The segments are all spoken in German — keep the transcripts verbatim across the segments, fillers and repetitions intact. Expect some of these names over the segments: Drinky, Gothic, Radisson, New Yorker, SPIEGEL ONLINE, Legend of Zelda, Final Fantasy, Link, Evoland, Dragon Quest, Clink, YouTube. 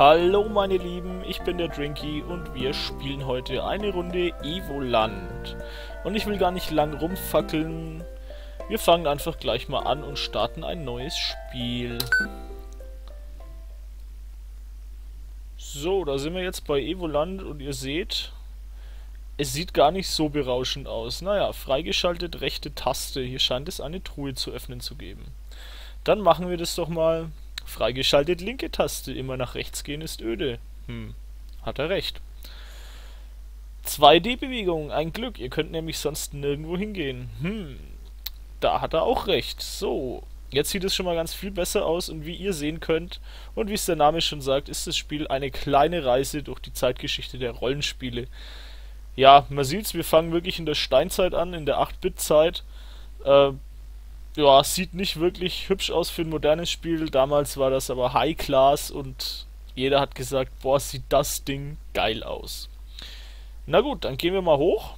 Hallo meine Lieben, ich bin der Drinky und wir spielen heute eine Runde Evoland. Und ich will gar nicht lang rumfackeln, wir fangen einfach gleich mal an und starten ein neues Spiel. So, da sind wir jetzt bei Evoland und ihr seht, es sieht gar nicht so berauschend aus. Naja, freigeschaltet, rechte Taste, hier scheint es eine Truhe zu öffnen zu geben. Dann machen wir das doch mal... Freigeschaltet, linke Taste. Immer nach rechts gehen ist öde. Hm, hat er recht. zwei D-Bewegung, ein Glück. Ihr könnt nämlich sonst nirgendwo hingehen. Hm, da hat er auch recht. So, jetzt sieht es schon mal ganz viel besser aus. Und wie ihr sehen könnt und wie es der Name schon sagt, ist das Spiel eine kleine Reise durch die Zeitgeschichte der Rollenspiele. Ja, man sieht's, wir fangen wirklich in der Steinzeit an, in der acht Bit-Zeit. Äh, Ja, sieht nicht wirklich hübsch aus für ein modernes Spiel. Damals war das aber High Class und jeder hat gesagt, boah, sieht das Ding geil aus. Na gut, dann gehen wir mal hoch.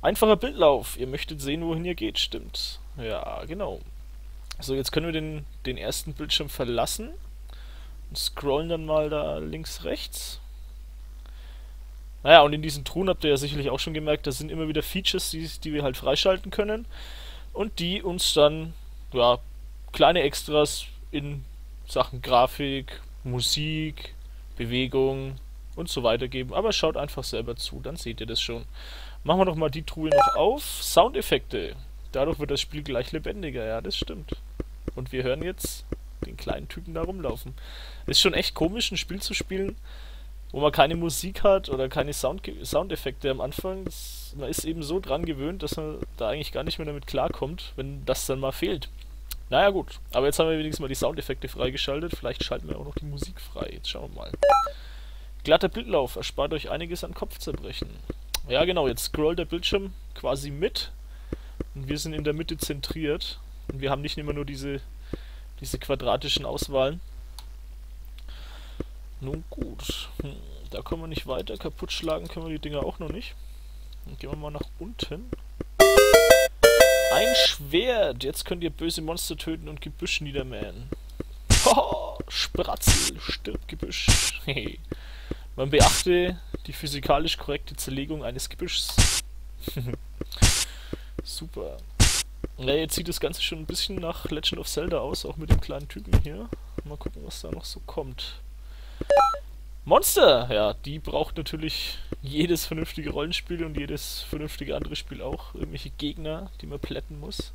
Einfacher Bildlauf. Ihr möchtet sehen, wohin ihr geht, stimmt. Ja, genau. So, jetzt können wir den, den ersten Bildschirm verlassen. Und scrollen dann mal da links, rechts. Naja, und in diesen Truhen habt ihr ja sicherlich auch schon gemerkt, da sind immer wieder Features, die, die wir halt freischalten können. Und die uns dann, ja, kleine Extras in Sachen Grafik, Musik, Bewegung und so weiter geben. Aber schaut einfach selber zu, dann seht ihr das schon. Machen wir doch mal die Truhe noch auf. Soundeffekte. Dadurch wird das Spiel gleich lebendiger, ja, das stimmt. Und wir hören jetzt den kleinen Typen da rumlaufen. Ist schon echt komisch, ein Spiel zu spielen, wo man keine Musik hat oder keine Sound Soundeffekte am Anfang. Das, man ist eben so dran gewöhnt, dass man da eigentlich gar nicht mehr damit klarkommt, wenn das dann mal fehlt. Naja gut, aber jetzt haben wir wenigstens mal die Soundeffekte freigeschaltet. Vielleicht schalten wir auch noch die Musik frei. Jetzt schauen wir mal. Glatter Bildlauf erspart euch einiges an Kopfzerbrechen. Ja genau, jetzt scrollt der Bildschirm quasi mit. Und wir sind in der Mitte zentriert. Und wir haben nicht immer nur diese, diese quadratischen Auswahlen. Nun gut, da kommen wir nicht weiter. Kaputt schlagen können wir die Dinger auch noch nicht. Dann gehen wir mal nach unten. Ein Schwert! Jetzt könnt ihr böse Monster töten und Gebüsch niedermähen. Hoho! Spratzel! Stirb Gebüsch! Man beachte die physikalisch korrekte Zerlegung eines Gebüschs. Super. Ja, jetzt sieht das Ganze schon ein bisschen nach Legend of Zelda aus, auch mit dem kleinen Typen hier. Mal gucken, was da noch so kommt. Monster! Ja, die braucht natürlich jedes vernünftige Rollenspiel und jedes vernünftige andere Spiel auch. Irgendwelche Gegner, die man plätten muss.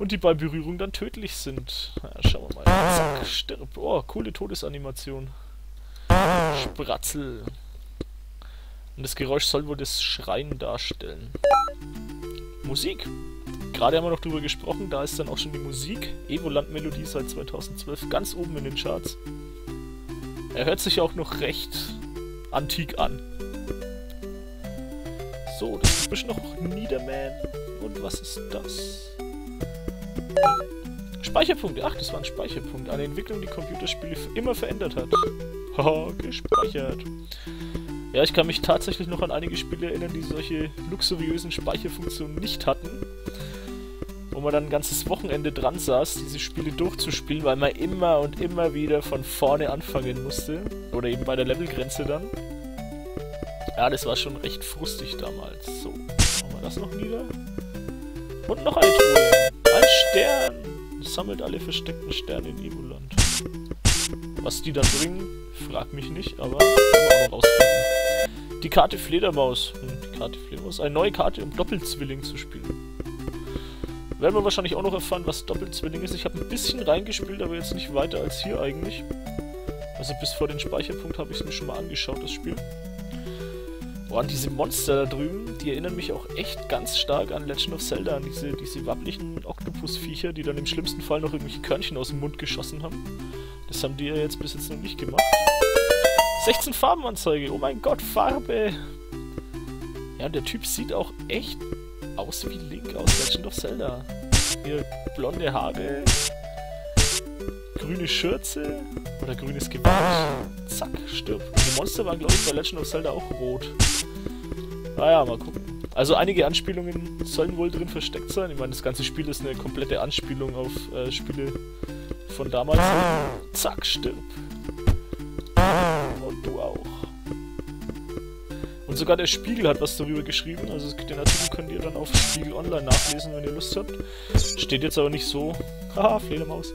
Und die bei Berührung dann tödlich sind. Ja, schauen wir mal. Zack, stirb. Oh, coole Todesanimation. Spratzel. Und das Geräusch soll wohl das Schreien darstellen. Musik. Gerade haben wir noch drüber gesprochen, da ist dann auch schon die Musik. Evoland-Melodie seit zweitausendzwölf ganz oben in den Charts. Er hört sich auch noch recht antik an. So, das ist bestimmt noch Niederman. Und was ist das? Speicherpunkt. Ach, das war ein Speicherpunkt. Eine Entwicklung, die Computerspiele immer verändert hat. Haha, gespeichert. Ja, ich kann mich tatsächlich noch an einige Spiele erinnern, die solche luxuriösen Speicherfunktionen nicht hatten. Wo man dann ein ganzes Wochenende dran saß, diese Spiele durchzuspielen, weil man immer und immer wieder von vorne anfangen musste. Oder eben bei der Levelgrenze dann. Ja, das war schon recht frustig damals. So, machen wir das noch nieder. Und noch eine Truhe. Ein Stern. Sammelt alle versteckten Sterne in Evoland. Was die dann bringen, frag mich nicht, aber können wir auch rausfinden. Die Karte Fledermaus. Hm, die Karte Fledermaus. Eine neue Karte, um Doppelzwilling zu spielen. Werden wir wahrscheinlich auch noch erfahren, was Doppelzwilling ist. Ich habe ein bisschen reingespielt, aber jetzt nicht weiter als hier eigentlich. Also bis vor den Speicherpunkt habe ich es mir schon mal angeschaut, das Spiel. Boah, und diese Monster da drüben, die erinnern mich auch echt ganz stark an Legend of Zelda, an diese, diese wabbeligen Oktopusviecher, die dann im schlimmsten Fall noch irgendwelche Körnchen aus dem Mund geschossen haben. Das haben die ja jetzt bis jetzt noch nicht gemacht. sechzehn Farbenanzeige, oh mein Gott, Farbe! Ja, und der Typ sieht auch echt... aus wie Link aus Legend of Zelda. Hier blonde Haare, grüne Schürze oder grünes Gewand. Zack, stirb. Die Monster waren, glaube ich, bei Legend of Zelda auch rot. Naja, mal gucken. Also einige Anspielungen sollen wohl drin versteckt sein. Ich meine, das ganze Spiel ist eine komplette Anspielung auf äh, Spiele von damals. Zack, stirb. sogar der Spiegel hat was darüber geschrieben, also den Artikel könnt ihr dann auf Spiegel Online nachlesen, wenn ihr Lust habt. Steht jetzt aber nicht so... Haha, Fledermaus.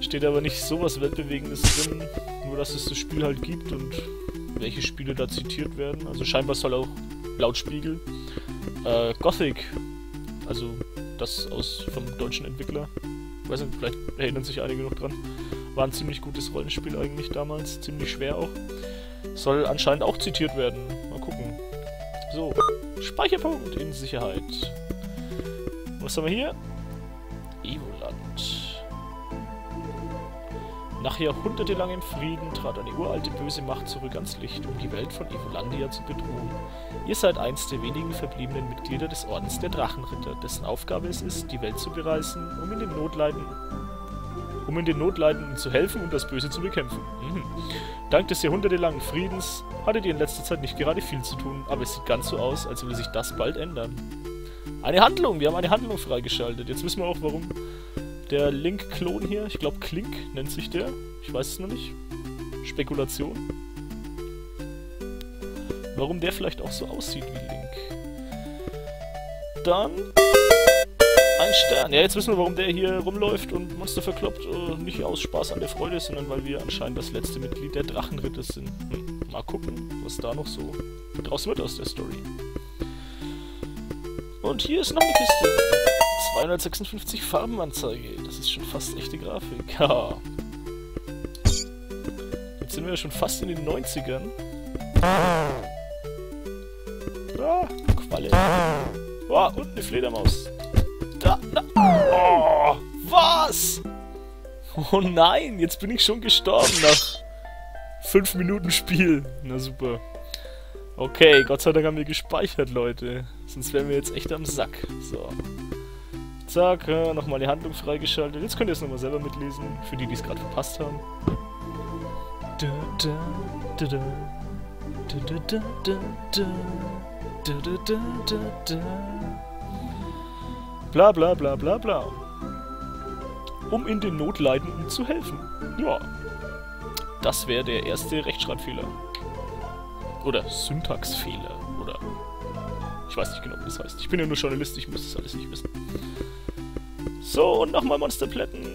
Steht aber nicht so was Weltbewegendes drin, nur dass es das Spiel halt gibt und welche Spiele da zitiert werden. Also scheinbar soll auch, laut Spiegel, äh, Gothic, also das aus vom deutschen Entwickler, ich weiß nicht, vielleicht erinnern sich einige noch dran, war ein ziemlich gutes Rollenspiel eigentlich damals, ziemlich schwer auch. Soll anscheinend auch zitiert werden. Mal gucken. So, Speicherpunkt in Sicherheit. Was haben wir hier? Evoland. Nach jahrhundertelangem Frieden trat eine uralte böse Macht zurück ans Licht, um die Welt von Evolandia zu bedrohen. Ihr seid eins der wenigen verbliebenen Mitglieder des Ordens der Drachenritter, dessen Aufgabe es ist, die Welt zu bereisen, um in den Notleiden... um in den Notleidenden zu helfen und das Böse zu bekämpfen. Mhm. Dank des jahrhundertelangen Friedens hattet ihr in letzter Zeit nicht gerade viel zu tun, aber es sieht ganz so aus, als würde sich das bald ändern. Eine Handlung! Wir haben eine Handlung freigeschaltet. Jetzt wissen wir auch, warum der Link-Klon hier, ich glaube Klink nennt sich der, ich weiß es noch nicht, Spekulation. Warum der vielleicht auch so aussieht wie Link. Dann... Ein Stern. Ja, jetzt wissen wir, warum der hier rumläuft und Monster verkloppt. Uh, nicht aus Spaß an der Freude, sondern weil wir anscheinend das letzte Mitglied der Drachenritter sind. Hm. Mal gucken, was da noch so draus wird aus der Story. Und hier ist noch eine Kiste. zweihundertsechsundfünfzig Farbenanzeige. Das ist schon fast echte Grafik. Ha. Jetzt sind wir schon fast in den neunzigern. Ah, Qualle. Oh, und eine Fledermaus. Da, da. Oh, was? Oh nein, jetzt bin ich schon gestorben nach fünf Minuten Spiel. Na super. Okay, Gott sei Dank haben wir gespeichert, Leute. Sonst wären wir jetzt echt am Sack. So. Zack, nochmal die Handlung freigeschaltet. Jetzt könnt ihr es nochmal selber mitlesen, für die, die es gerade verpasst haben. Da, da, da, da. Da, da, da, da. Da, da, da, da, da. Bla bla bla bla bla. Um in den Notleidenden zu helfen. Ja. Das wäre der erste Rechtschreibfehler. Oder Syntaxfehler. Oder... Ich weiß nicht genau, was das heißt. Ich bin ja nur Journalist, ich muss das alles nicht wissen. So, und nochmal Monsterplätten.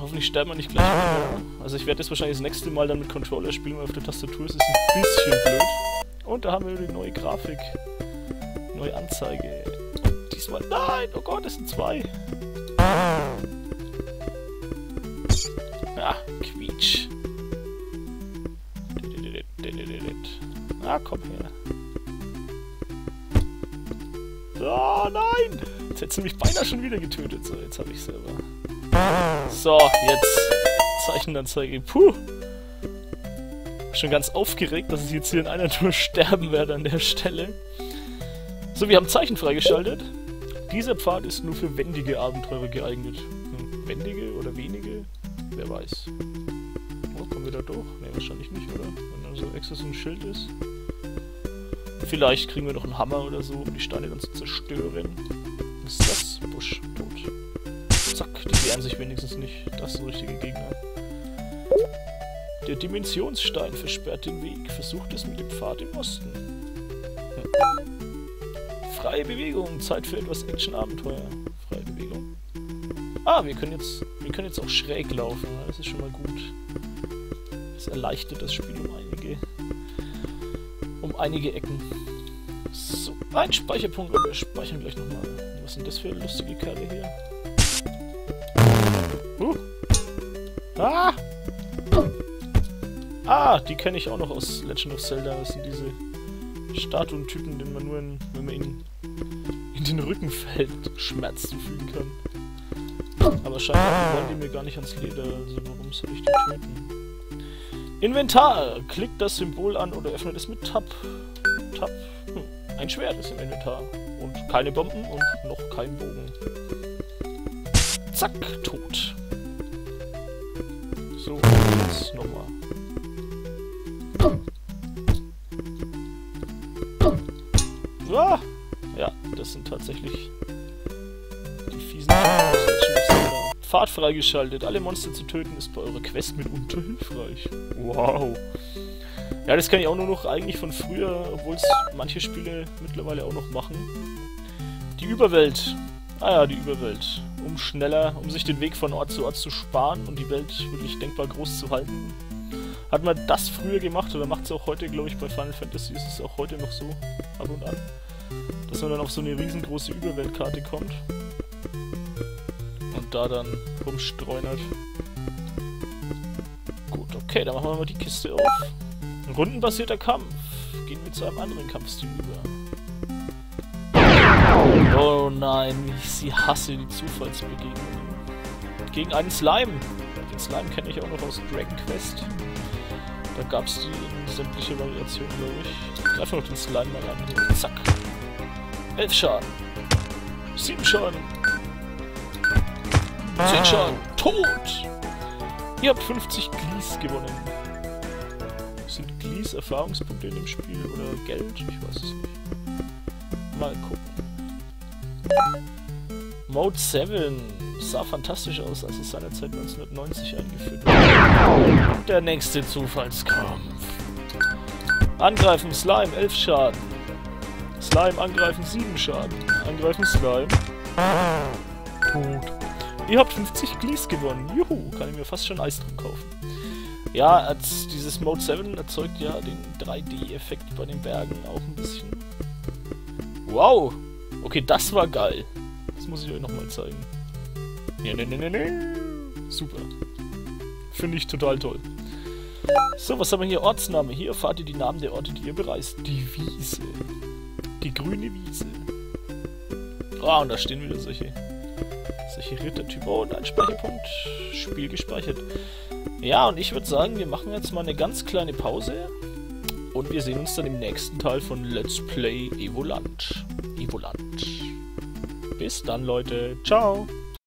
Hoffentlich sterben wir nicht gleich wieder. Also ich werde das wahrscheinlich das nächste Mal dann mit Controller spielen, weil auf der Tastatur ist es ein bisschen blöd. Und da haben wir die neue Grafik. Neue Anzeige. Nein! Oh Gott, es sind zwei! Ah, Quietsch. Ah, komm her. Oh nein! Jetzt hätte sie mich beinahe schon wieder getötet. So, jetzt habe ich selber. So, jetzt. Zeichenanzeige. Puh! Schon ganz aufgeregt, dass ich jetzt hier in einer Tour sterben werde an der Stelle. So, wir haben Zeichen freigeschaltet. Dieser Pfad ist nur für wendige Abenteurer geeignet. Hm, wendige oder wenige? Wer weiß. Oh, kommen wir da durch? Ne, wahrscheinlich nicht, oder? Wenn da so extra so ein Schild ist. Vielleicht kriegen wir noch einen Hammer oder so, um die Steine dann zu zerstören. Was ist das? Busch. Tot. Zack, die wehren sich wenigstens nicht. Das sind richtige Gegner. Der Dimensionsstein versperrt den Weg. Versucht es mit dem Pfad im Osten. Hm. Freie Bewegung, Zeit für etwas Action-Abenteuer. Freie Bewegung. Ah, wir können jetzt, wir können jetzt auch schräg laufen. Das ist schon mal gut. Das erleichtert das Spiel um einige, um einige Ecken. So, ein Speicherpunkt. Wir speichern gleich nochmal. Was sind das für lustige Kerle hier? Huh. Ah! Ah, die kenne ich auch noch aus Legend of Zelda. Das sind diese Statuentypen, den man nur, in, wenn man ihn in den Rücken fällt, Schmerz zufügen kann. Aber scheinbar wollen die mir gar nicht ans Leder, also warum soll ich die töten? Inventar! Klickt das Symbol an oder öffnet es mit Tab. Tab. Hm. Ein Schwert ist im Inventar. Und keine Bomben und noch kein Bogen. Zack, tot. So, jetzt nochmal. Ah! Ja, das sind tatsächlich die fiesen... Pfad freigeschaltet. Alle Monster zu töten ist bei eurer Quest mitunter hilfreich. Wow. Ja, das kenne ich auch nur noch eigentlich von früher, obwohl es manche Spiele mittlerweile auch noch machen. Die Überwelt. Ah ja, die Überwelt. Um schneller, um sich den Weg von Ort zu Ort zu sparen und die Welt wirklich denkbar groß zu halten. Hat man das früher gemacht oder macht es auch heute, glaube ich, bei Final Fantasy ist es auch heute noch so, ab und an, dass man dann auf so eine riesengroße Überweltkarte kommt und da dann rumstreunert. Gut, okay, dann machen wir mal die Kiste auf. Ein rundenbasierter Kampf. Gehen wir zu einem anderen Kampfstil über. Oh nein, ich hasse die Zufallsbegegnungen. Gegen einen Slime. Den Slime kenne ich auch noch aus Dragon Quest. Da gab es die in sämtliche Variationen, glaube ich. Ich greife noch den Slime mal an. Zack. Elf Schaden. Sieben Schaden. Zehn Schaden. Tot! Ihr habt fünfzig Glies gewonnen. Sind Glies Erfahrungspunkte in dem Spiel oder Geld? Ich weiß es nicht. Mal gucken. Mode sieben. Sah fantastisch aus, als es seinerzeit neunzehnhundertneunzig eingeführt wurde. Und der nächste Zufallskampf. Angreifen, Slime, elf Schaden. Slime, angreifen, sieben Schaden. Angreifen, Slime. Tot. Ihr habt fünfzig Glies gewonnen. Juhu, kann ich mir fast schon Eis drum kaufen. Ja, als dieses Mode sieben erzeugt ja den drei D-Effekt bei den Bergen auch ein bisschen. Wow! Okay, das war geil. Das muss ich euch nochmal zeigen. Nee, nee, nee, nee. Super. Finde ich total toll. So, was haben wir hier? Ortsname. Hier erfahrt ihr die Namen der Orte, die ihr bereist. Die Wiese. Die grüne Wiese. Ah, oh, und da stehen wieder solche, solche Rittertypen. Oh, und ein Speicherpunkt. Spiel gespeichert. Ja, und ich würde sagen, wir machen jetzt mal eine ganz kleine Pause. Und wir sehen uns dann im nächsten Teil von Let's Play Evoland. Evoland. Bis dann, Leute. Ciao.